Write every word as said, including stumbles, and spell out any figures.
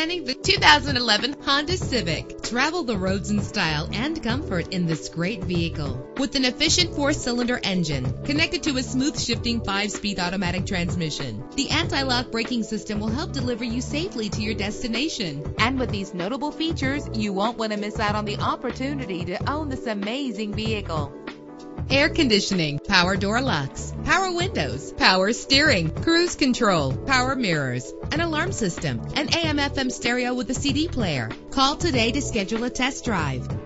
Presenting the two thousand eleven Honda Civic. Travel the roads in style and comfort in this great vehicle. With an efficient four-cylinder engine connected to a smooth shifting five-speed automatic transmission, the anti-lock braking system will help deliver you safely to your destination. And with these notable features, you won't want to miss out on the opportunity to own this amazing vehicle. Air conditioning, power door locks, power windows, power steering, cruise control, power mirrors, an alarm system, an A M F M stereo with a C D player. Call today to schedule a test drive.